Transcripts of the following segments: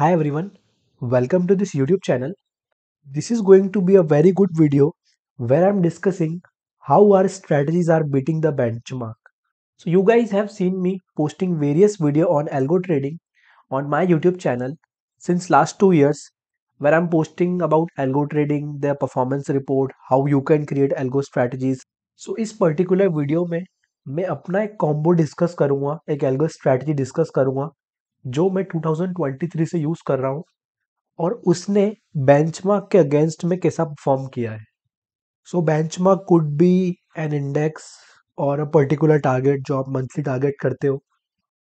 Hi everyone, welcome to this YouTube channel. This is going to be a very good video where I'm discussing how our strategies are beating the benchmark. So you guys have seen me posting various video on algo trading on my YouTube channel since last 2 years, where I'm posting about algo trading, their performance report, how you can create algo strategies. So इस particular video में मैं अपना एक combo discuss करूँगा, एक algo strategy discuss करूँगा जो मैं 2023 से यूज़ कर रहा हूँ और उसने बेंचमार्क के अगेंस्ट में कैसा परफॉर्म किया है. So benchmark could be an index और अ पर्टिकुलर टारगेट जो आप मंथली टारगेट करते हो.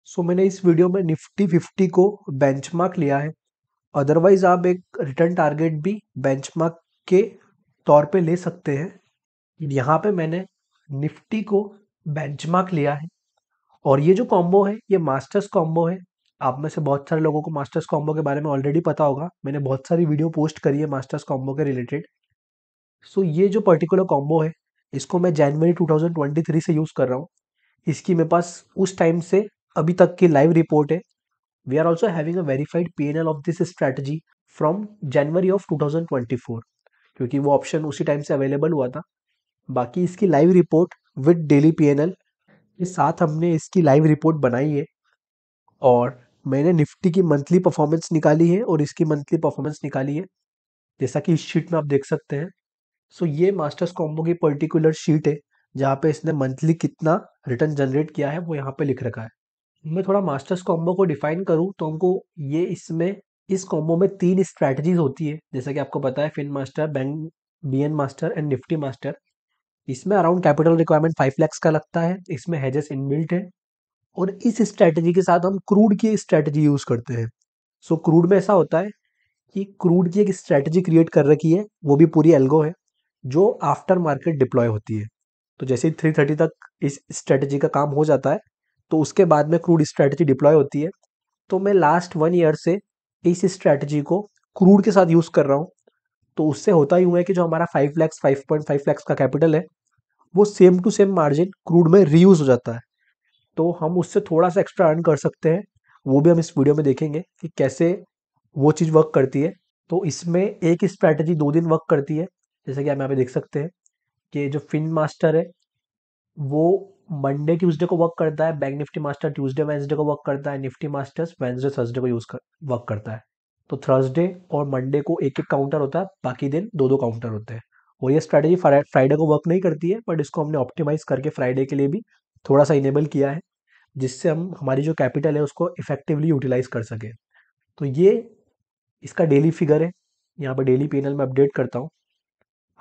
सो मैंने इस वीडियो में निफ्टी 50 को बेंचमार्क लिया है. अदरवाइज आप एक रिटर्न टारगेट भी बेंचमार्क के तौर पे ले सकते हैं. यहाँ पे मैंने निफ्टी को बेंचमार्क लिया है और ये जो कॉम्बो है ये मास्टर्स कॉम्बो है. आप में से बहुत सारे लोगों को मास्टर्स कॉम्बो के बारे में ऑलरेडी पता होगा. मैंने बहुत सारी वीडियो पोस्ट करी है मास्टर्स कॉम्बो के रिलेटेड. सो ये जो पर्टिकुलर कॉम्बो है इसको मैं जनवरी 2023 से यूज़ कर रहा हूँ. इसकी मेरे पास उस टाइम से अभी तक की लाइव रिपोर्ट है. We are also having a verified PNL of this strategy from January of 2024 क्योंकि वो ऑप्शन उसी टाइम से अवेलेबल हुआ था. बाकी इसकी live report with daily PNL के साथ हमने इसकी लाइव रिपोर्ट बनाई है और मैंने निफ्टी की मंथली परफॉर्मेंस निकाली है और इसकी मंथली परफॉर्मेंस निकाली है जैसा कि इस शीट में आप देख सकते हैं. सो ये मास्टर्स कॉम्बो की पर्टिकुलर शीट है जहाँ पे इसने मंथली कितना रिटर्न जनरेट किया है वो यहाँ पे लिख रखा है. मैं थोड़ा मास्टर्स कॉम्बो को डिफाइन करूँ तो हमको ये इसमें इस कॉम्बो में 3 स्ट्रैटेजीज होती है जैसा कि आपको पता है, fin master, bank master and Nifty master. इसमें अराउंड कैपिटल रिक्वायरमेंट 5 लाख का लगता है. इसमें हेजेस इनबिल्ट है और इस स्ट्रैटेजी के साथ हम क्रूड की स्ट्रैटेजी यूज़ करते हैं. सो क्रूड में ऐसा होता है कि क्रूड की एक स्ट्रैटेजी क्रिएट कर रखी है, वो भी पूरी एल्गो है जो आफ्टर मार्केट डिप्लॉय होती है. तो जैसे ही 3:30 तक इस स्ट्रैटेजी का काम हो जाता है तो उसके बाद में क्रूड स्ट्रैटेजी डिप्लॉय होती है. तो मैं लास्ट 1 ईयर से इस स्ट्रैटेजी को क्रूड के साथ यूज़ कर रहा हूँ. तो उससे होता ही हुआ है कि जो हमारा 5.5 लाख का कैपिटल है वो same to same margin crude में रीयूज़ हो जाता है. तो हम उससे थोड़ा सा एक्स्ट्रा अर्न कर सकते हैं. वो भी हम इस वीडियो में देखेंगे कि कैसे वो चीज़ वर्क करती है. तो इसमें एक स्ट्रैटेजी 2 दिन वर्क करती है जैसे कि हम यहाँ पे देख सकते हैं कि जो फिन मास्टर है वो मंडे ट्यूसडे को वर्क करता है, bank Nifty master Tuesday Wednesday को वर्क करता है, निफ्टी मास्टर्स वेंसडे थर्सडे को वर्क करता है. तो थर्सडे और मंडे को 1-1 काउंटर होता है, बाकी दिन 2-2 काउंटर होते हैं. और ये स्ट्रैटेजी फ्राइडे को वर्क नहीं करती है बट इसको हमने ऑप्टिमाइज करके फ्राइडे के लिए भी थोड़ा सा इनेबल किया है जिससे हम हमारी जो कैपिटल है उसको इफेक्टिवली यूटिलाइज कर सकें. तो ये इसका डेली फिगर है. यहाँ पर डेली PNL में अपडेट करता हूँ.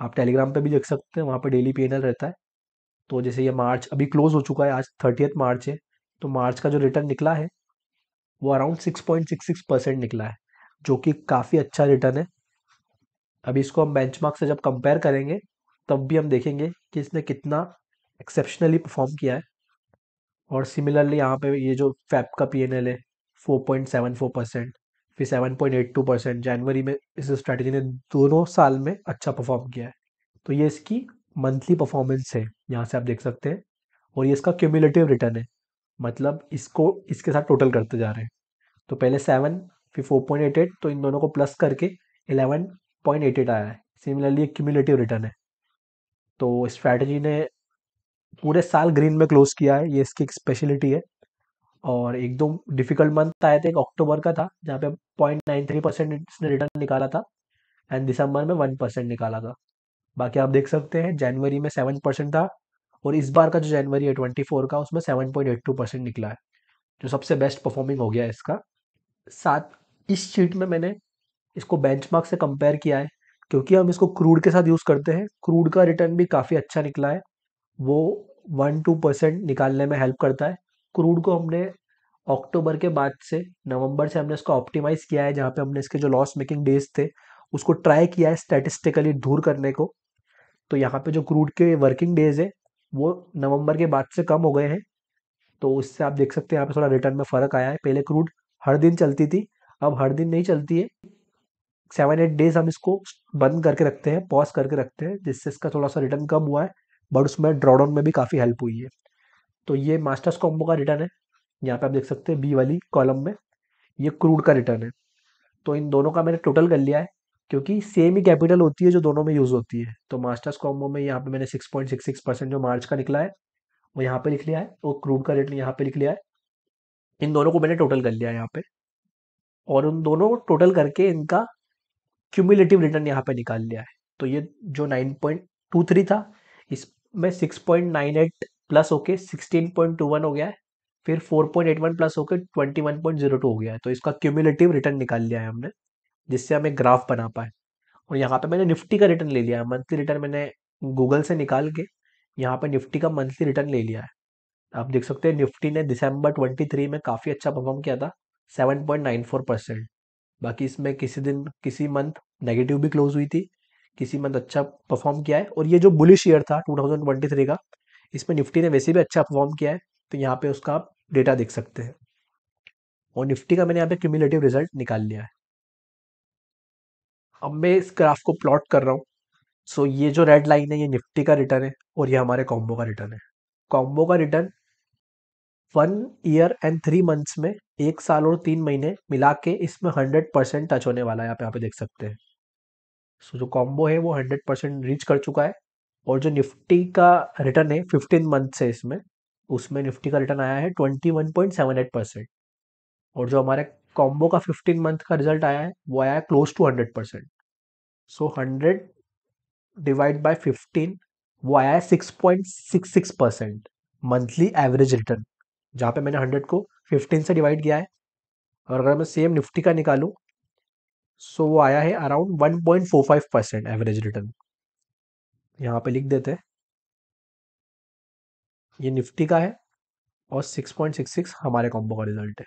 आप टेलीग्राम पे भी देख सकते हैं, वहाँ पर डेली PNL रहता है. तो जैसे ये मार्च अभी क्लोज हो चुका है, आज 30 मार्च है. तो मार्च का जो रिटर्न निकला है वो अराउंड 6.66% निकला है जो कि काफ़ी अच्छा रिटर्न है. अभी इसको हम बेंचमार्क से जब कंपेयर करेंगे तब भी हम देखेंगे कि इसने कितना एक्सेप्शनली परफॉर्म किया है. और सिमिलरली यहाँ पे ये जो फैप का PNL है 4.74%, फिर 7.82% जनवरी में इस स्ट्रैटेजी ने दोनों साल में अच्छा परफॉर्म किया है. तो ये इसकी मंथली परफॉर्मेंस है, यहाँ से आप देख सकते हैं. और ये इसका क्यूमुलेटिव रिटर्न है, मतलब इसको इसके साथ टोटल करते जा रहे हैं. तो पहले 7 फिर 4.88 तो इन दोनों को प्लस करके 11.88 आया है. सिमिलरली एक क्यूमुलेटिव रिटर्न है. तो स्ट्रैटेजी ने पूरे साल ग्रीन में क्लोज किया है, ये इसकी एक स्पेशलिटी है. और एकदम डिफिकल्ट मंथ आया था, एक अक्टूबर का था जहाँ पे 0.93% इसने रिटर्न निकाला था एंड दिसंबर में 1% निकाला था. बाकी आप देख सकते हैं जनवरी में 7% था और इस बार का जो जनवरी है 24 का उसमें 7.82% निकला है जो सबसे बेस्ट परफॉर्मिंग हो गया है इसका. साथ इस शीट में मैंने इसको बेंचमार्क से कंपेयर किया है क्योंकि हम इसको क्रूड के साथ यूज़ करते हैं. क्रूड का रिटर्न भी काफ़ी अच्छा निकला है, वो 1-2% निकालने में हेल्प करता है. क्रूड को हमने अक्टूबर के बाद से नवंबर से हमने इसको ऑप्टिमाइज़ किया है जहाँ पे हमने इसके जो लॉस मेकिंग डेज थे उसको ट्राई किया है स्टैटिस्टिकली दूर करने को. तो यहाँ पे जो क्रूड के वर्किंग डेज है वो नवंबर के बाद से कम हो गए हैं. तो उससे आप देख सकते हैं यहाँ पे थोड़ा रिटर्न में फ़र्क आया है. पहले क्रूड हर दिन चलती थी, अब हर दिन नहीं चलती है. 7-8 डेज हम इसको बंद करके रखते हैं, पॉज करके रखते हैं जिससे इसका थोड़ा सा रिटर्न कम हुआ है बट उसमें ड्रॉडाउन में भी काफ़ी हेल्प हुई है. तो ये मास्टर्स कॉम्बो का रिटर्न है. यहाँ पे आप देख सकते हैं बी वाली कॉलम में ये क्रूड का रिटर्न है. तो इन दोनों का मैंने टोटल कर लिया है, क्योंकि सेम ही कैपिटल होती है जो दोनों में यूज होती है। तो मास्टर्स कॉम्बो में यहाँ पे मैंने 6.66% जो मार्च का निकला है वो यहाँ पे लिख लिया है, वो क्रूड का रेट यहाँ पे लिख लिया है। इन दोनों को मैंने टोटल कर लिया है यहाँ पे, और उन दोनों को टोटल करके इनका क्यूमुलेटिव रिटर्न यहाँ पे निकाल लिया है। तो ये जो 9.23 था इसमें 6.98 प्लस होके 16.21 हो गया है, फिर 4.81 प्लस होके 21.02 हो गया है। तो इसका क्यूमुलेटिव रिटर्न निकाल लिया है हमने, जिससे हमें ग्राफ बना पाए। और यहाँ पे मैंने निफ्टी का रिटर्न ले लिया है, मंथली रिटर्न मैंने गूगल से निकाल के यहाँ पे निफ्टी का मंथली रिटर्न ले लिया है। आप देख सकते हैं निफ्टी ने दिसंबर 2023 में काफ़ी अच्छा परफॉर्म किया था, 7.94%। बाकी इसमें किसी दिन किसी मंथ नेगेटिव भी क्लोज हुई थी, किसी मंथ अच्छा परफॉर्म किया है। और ये जो बुलिश ईयर था 2023 का, इसमें निफ्टी ने वैसे भी अच्छा परफॉर्म किया है। तो यहाँ पे उसका आप डेटा देख सकते हैं, और निफ्टी का मैंने यहाँ पे क्यूमुलेटिव रिजल्ट निकाल लिया है। अब मैं इस ग्राफ को प्लॉट कर रहा हूँ। सो ये जो रेड लाइन है ये निफ्टी का रिटर्न है, और ये हमारे कॉम्बो का रिटर्न है। कॉम्बो का रिटर्न 1 ईयर एंड 3 मंथ्स में, 1 साल और 3 महीने मिला के इसमें 100% टच होने वाला है। आप यहाँ पे देख सकते हैं। सो जो कॉम्बो है वो 100% रीच कर चुका है। और जो निफ्टी का रिटर्न है 15 मंथ से, इसमें उसमें निफ्टी का रिटर्न आया है 21.78%, और जो हमारे कॉम्बो का 15 मंथ का रिजल्ट आया है वो आया है close to 100%। So 100 divide by 15 वो आया है 6.66% मंथली एवरेज रिटर्न, जहाँ पे मैंने 100 को 15 से डिवाइड किया है। और अगर मैं सेम निफ्टी का निकालूँ सो वो आया है अराउंड 1.45% एवरेज रिटर्न। यहाँ पे लिख देते हैं ये निफ्टी का है, और 6.66 हमारे कॉम्बो का रिजल्ट है।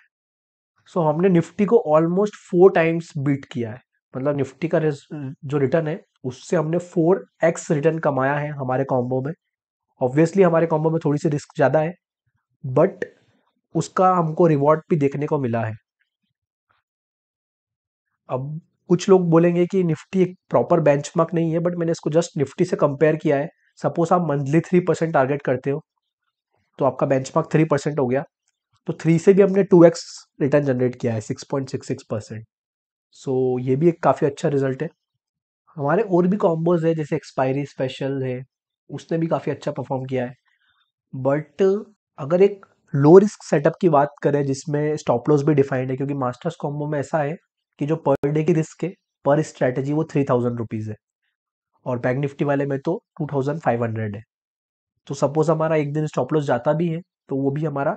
सो हमने निफ्टी को ऑलमोस्ट 4 टाइम्स बीट किया है। मतलब निफ्टी का जो रिटर्न है उससे हमने 4x रिटर्न कमाया है हमारे कॉम्बो में। ऑब्वियसली हमारे कॉम्बो में थोड़ी सी रिस्क ज़्यादा है, बट उसका हमको रिवॉर्ड भी देखने को मिला है। अब कुछ लोग बोलेंगे कि निफ्टी एक प्रॉपर बेंचमार्क नहीं है, बट मैंने इसको जस्ट निफ्टी से कंपेयर किया है। सपोज आप मंथली 3% टारगेट करते हो तो आपका बेंचमार्क 3% हो गया, तो 3 से भी हमने 2x रिटर्न जनरेट किया है, 6.66%। सो ये भी एक काफ़ी अच्छा रिजल्ट है। हमारे और भी कॉम्बोज है, जैसे एक्सपायरी स्पेशल है, उसने भी काफ़ी अच्छा परफॉर्म किया है। बट अगर एक लो रिस्क सेटअप की बात करें जिसमें स्टॉप लॉस भी डिफाइंड है, क्योंकि मास्टर्स कॉम्बो में ऐसा है कि जो पर डे की रिस्क है पर स्ट्रैटेजी वो 3000 रुपीज़ है, और बैंक निफ्टी वाले में तो 2500 है। तो सपोज हमारा एक दिन स्टॉप लॉस जाता भी है तो वो भी हमारा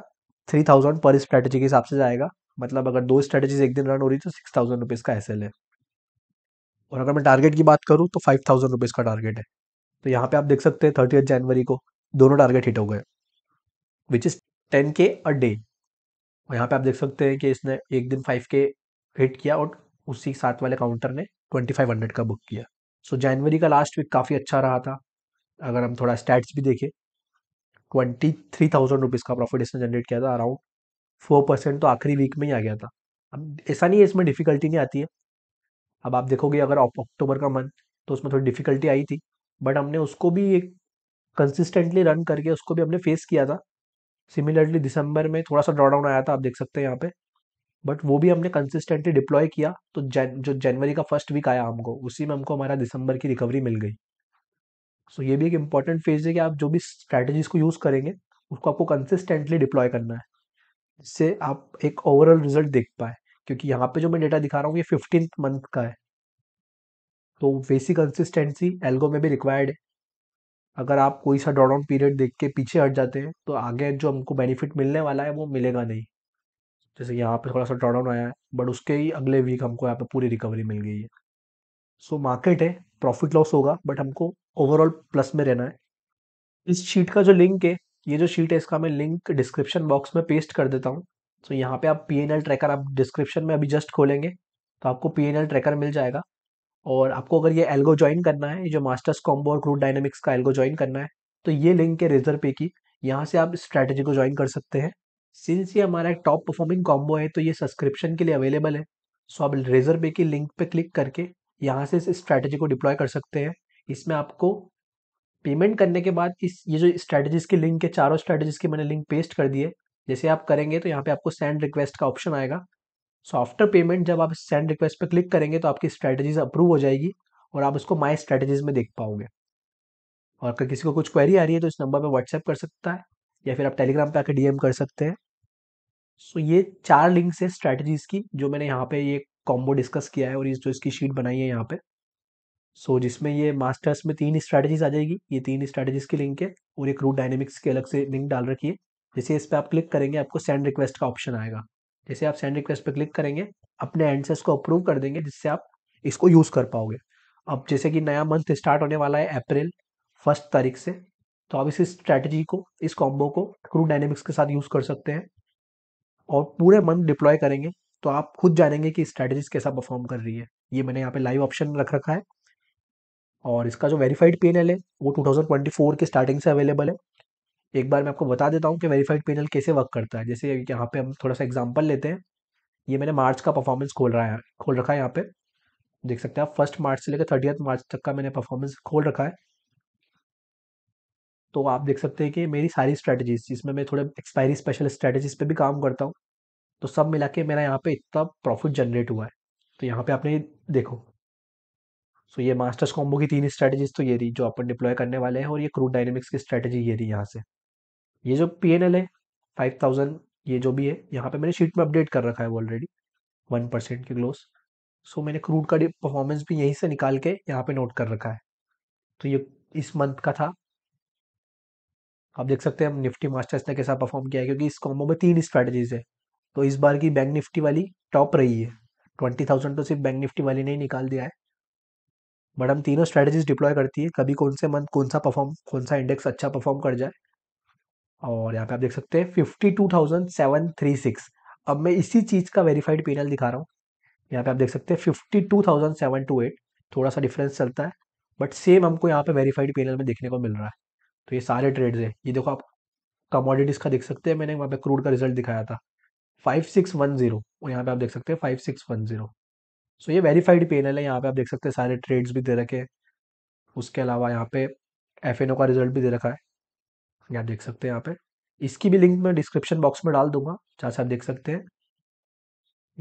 3000 पर स्ट्रैटेजी के हिसाब से जाएगा। मतलब अगर 2 स्ट्रैटेजीज एक दिन रन हो रही तो 6000 रुपीज़ का एसएल है। और अगर मैं टारगेट की बात करूँ तो 5000 रुपीज़ का टारगेट है। तो यहाँ पे आप देख सकते हैं 30 जनवरी को दोनों टारगेट हिट हो गए, which is 10K a day. और यहाँ पे आप देख सकते हैं कि इसने एक दिन 5K हिट किया, और उसी साथ वाले काउंटर ने 2500 का बुक किया। सो जनवरी का लास्ट वीक काफ़ी अच्छा रहा था। अगर हम थोड़ा स्टैट्स भी देखें, 23,000 रुपीज़ का प्रॉफिट इसने जनरेट किया था, अराउंड 4% तो आखिरी वीक में ही आ गया था। अब ऐसा नहीं है इसमें डिफ़िकल्टी नहीं आती है। अब आप देखोगे अगर अक्टूबर का मंथ तो उसमें थोड़ी डिफ़िकल्टी आई थी, बट हमने उसको भी एक कंसिस्टेंटली रन करके उसको भी हमने फेस किया था। सिमिलरली दिसंबर में थोड़ा सा ड्रॉडाउन आया था, आप देख सकते हैं यहाँ पे, बट वो भी हमने कंसिस्टेंटली डिप्लॉय किया। तो जो जनवरी का फर्स्ट वीक आया हमको, उसी में हमको हमारा दिसंबर की रिकवरी मिल गई। सो ये भी एक इम्पॉर्टेंट फेज है कि आप जो भी स्ट्रैटेजीज को यूज़ करेंगे उसको आपको कंसिस्टेंटली डिप्लॉय करना है, जिससे आप एक ओवरऑल रिजल्ट देख पाए। क्योंकि यहाँ पे जो मैं डेटा दिखा रहा हूँ ये 15th मंथ का है, तो वैसी कंसिस्टेंसी एल्गो में भी रिक्वायर्ड है। अगर आप कोई सा ड्रॉडाउन पीरियड देख के पीछे हट जाते हैं तो आगे जो हमको बेनिफिट मिलने वाला है वो मिलेगा नहीं। जैसे यहाँ पे थोड़ा सा ड्रॉडाउन आया है, बट उसके ही अगले वीक हमको यहाँ पे पूरी रिकवरी मिल गई है। सो मार्केट है, प्रॉफिट लॉस होगा, बट हमको ओवरऑल प्लस में रहना है। इस शीट का जो लिंक है, ये जो शीट है इसका मैं लिंक डिस्क्रिप्शन बॉक्स में पेस्ट कर देता हूँ। सो यहाँ पे आप PNL ट्रैकर आप डिस्क्रिप्शन में अभी जस्ट खोलेंगे तो आपको PNL ट्रैकर मिल जाएगा। और आपको अगर ये एल्गो ज्वाइन करना है, जो मास्टर्स कॉम्बो और क्रूड डायनेमिक्स का एल्गो ज्वाइन करना है, तो ये लिंक है Razorpay की, यहाँ से आप स्ट्रैटेजी को ज्वाइन कर सकते हैं। सिंस ये हमारा एक टॉप परफॉर्मिंग कॉम्बो है तो ये सब्सक्रिप्शन के लिए अवेलेबल है। सो आप Razorpay की लिंक पे क्लिक करके यहाँ से इस स्ट्रैटेजी को डिप्लॉय कर सकते हैं। इसमें आपको पेमेंट करने के बाद ये जो स्ट्रैटेजीज की लिंक है, चारों स्ट्रैटेजीज की मैंने लिंक पेस्ट कर दी है। जैसे आप करेंगे तो यहाँ पर आपको सेंड रिक्वेस्ट का ऑप्शन आएगा, सो आफ्टर पेमेंट जब आप सेंड रिक्वेस्ट पे क्लिक करेंगे तो आपकी स्ट्रेटजीज अप्रूव हो जाएगी और आप उसको माय स्ट्रेटजीज में देख पाओगे। और अगर किसी को कुछ क्वेरी आ रही है तो इस नंबर पे व्हाट्सएप कर सकता है या फिर आप टेलीग्राम पे आकर डीएम कर सकते हैं। सो ये चार लिंक्स है स्ट्रेटजीज की जो मैंने यहाँ पे ये कॉम्बो डिस्कस किया है और इस जो इसकी शीट बनाई है यहाँ पे। सो जिसमें ये मास्टर्स में तीन स्ट्रेटजीज आ जाएगी, ये तीन स्ट्रेटजीज की लिंक है और एक रूट डायनेमिक्स की अलग से लिंक डाल रखी है। जैसे इस पर आप क्लिक करेंगे आपको सेंड रिक्वेस्ट का ऑप्शन आएगा, जैसे आप सेंड रिक्वेस्ट पे क्लिक करेंगे अपने एंड से इसको अप्रूव कर देंगे जिससे आप इसको यूज़ कर पाओगे। अब जैसे कि नया मंथ स्टार्ट होने वाला है अप्रैल 1 तारीख से, तो आप इस स्ट्रैटेजी को इस कॉम्बो को क्रू डायनेमिक्स के साथ यूज़ कर सकते हैं और पूरे मंथ डिप्लॉय करेंगे तो आप खुद जानेंगे कि स्ट्रैटेजीज कैसा परफॉर्म कर रही है। ये मैंने यहाँ पे लाइव ऑप्शन रख रखा है और इसका जो वेरीफाइड PNL है वो 2024 के स्टार्टिंग से अवेलेबल है। एक बार मैं आपको बता देता हूँ कि वेरीफाइड PNL कैसे वर्क करता है। जैसे यहाँ पे हम थोड़ा सा एग्जांपल लेते हैं, ये मैंने मार्च का परफॉर्मेंस खोल रखा है। यहाँ पे देख सकते हैं आप 1 मार्च से लेकर 30 मार्च तक का मैंने परफॉर्मेंस खोल रखा है। तो आप देख सकते हैं कि मेरी सारी स्ट्रेटजीज जिसमें मैं थोड़े एक्सपायरी स्पेशल स्ट्रेटजीज पर भी काम करता हूँ, तो सब मिला के मेरा यहाँ पे इतना प्रॉफिट जनरेट हुआ है। तो यहाँ पे आपने देखो, सो ये मास्टर्स कॉम्बो की तीन स्ट्रेटजीज तो ये रही जो अपन डिप्लॉय करने वाले हैं और ये क्रूड डायनेमिक्स की स्ट्रेटजी ये रही। यहाँ से ये जो PNL है 5000 ये जो भी है यहाँ पे मैंने शीट में अपडेट कर रखा है ऑलरेडी 1% के ग्लोस। सो मैंने क्रूड का परफॉर्मेंस भी यहीं से निकाल के यहाँ पे नोट कर रखा है। तो ये इस मंथ का था। आप देख सकते हैं हम निफ्टी मास्टर्स ने कैसा परफॉर्म किया है, क्योंकि इस कॉम्बो में 3 स्ट्रेटजीज है। तो इस बार की बैंक निफ्टी वाली टॉप रही है, 20,000 तो सिर्फ बैंक निफ्टी वाली ने ही निकाल दिया है। बट हम तीनों स्ट्रेटजीज डिप्लॉय करती है, कभी कौन से मंथ कौन सा इंडेक्स अच्छा परफॉर्म कर जाए। और यहाँ पे आप देख सकते हैं 52,736। अब मैं इसी चीज़ का वेरीफाइड PNL दिखा रहा हूँ। यहाँ पे आप देख सकते हैं 52,728, थोड़ा सा डिफरेंस चलता है बट सेम हमको यहाँ पे वेरीफाइड PNL में देखने को मिल रहा है। तो ये सारे ट्रेड्स हैं। ये देखो आप कमोडिटीज़ का देख सकते हैं, मैंने वहाँ पे क्रूड का रिजल्ट दिखाया था 5610 और यहाँ पे आप देख सकते हैं 5610। सो ये वेरीफाइड PNL है, यहाँ पे आप देख सकते हैं सारे ट्रेड्स भी दे रखे हैं। उसके अलावा यहाँ पे FNO का रिजल्ट भी दे रखा है, आप देख सकते हैं। यहाँ पे इसकी भी लिंक मैं डिस्क्रिप्शन बॉक्स में डाल दूंगा जहाँ से आप देख सकते हैं।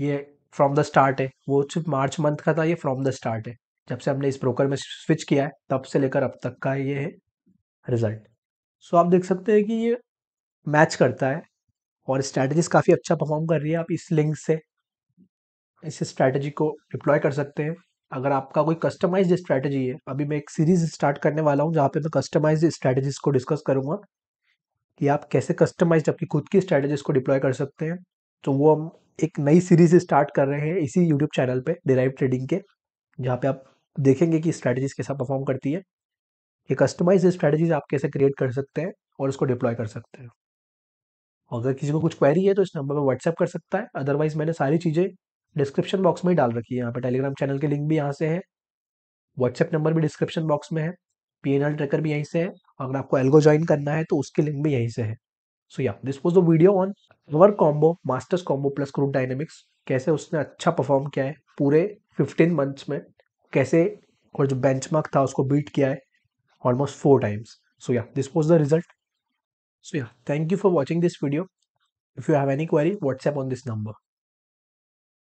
ये फ्रॉम द स्टार्ट है, वो सिर्फ मार्च मंथ का था, ये फ्रॉम द स्टार्ट है। जब से हमने इस ब्रोकर में स्विच किया है तब से लेकर अब तक का ये है रिजल्ट। सो आप देख सकते हैं कि ये मैच करता है और स्ट्रैटेजीज काफ़ी अच्छा परफॉर्म कर रही है। आप इस लिंक से इस स्ट्रैटेजी को डिप्लॉय कर सकते हैं। अगर आपका कोई कस्टमाइज्ड स्ट्रैटेजी है, अभी मैं एक सीरीज स्टार्ट करने वाला हूँ जहाँ पे मैं कस्टमाइज्ड स्ट्रैटेजीज को डिस्कस करूँगा कि आप कैसे कस्टमाइज्ड अपनी खुद की स्ट्रैटेजीज को डिप्लॉय कर सकते हैं। तो वो हम एक नई सीरीज स्टार्ट कर रहे हैं इसी यूट्यूब चैनल पे डेराइव ट्रेडिंग के, जहाँ पे आप देखेंगे कि स्ट्रैटेजीज कैसा परफॉर्म करती है। ये कस्टमाइज्ड स्ट्रैटेजीज आप कैसे क्रिएट कर सकते हैं और उसको डिप्लॉय कर सकते हैं। अगर किसी को कुछ क्वेरी है तो इस नंबर पर व्हाट्सएप कर सकता है। अदरवाइज मैंने सारी चीज़ें डिस्क्रिप्शन बॉक्स में ही डाल रखी है। यहाँ पर टेलीग्राम चैनल के लिंक भी यहाँ से है, व्हाट्सएप नंबर भी डिस्क्रिप्शन बॉक्स में है, PNL ट्रैकर भी यहीं से है। अगर आपको एल्गो ज्वाइन करना है तो उसके लिंक भी यहीं से है। So yeah this was the video on our combo masters combo plus crude dynamics, कैसे उसने अच्छा परफॉर्म किया है पूरे 15 मंथ्स में, कैसे और जो बेंचमार्क था उसको बीट किया है almost 4 times. So yeah this was the result. So yeah thank you for watching this video. If you have any query WhatsApp on this number.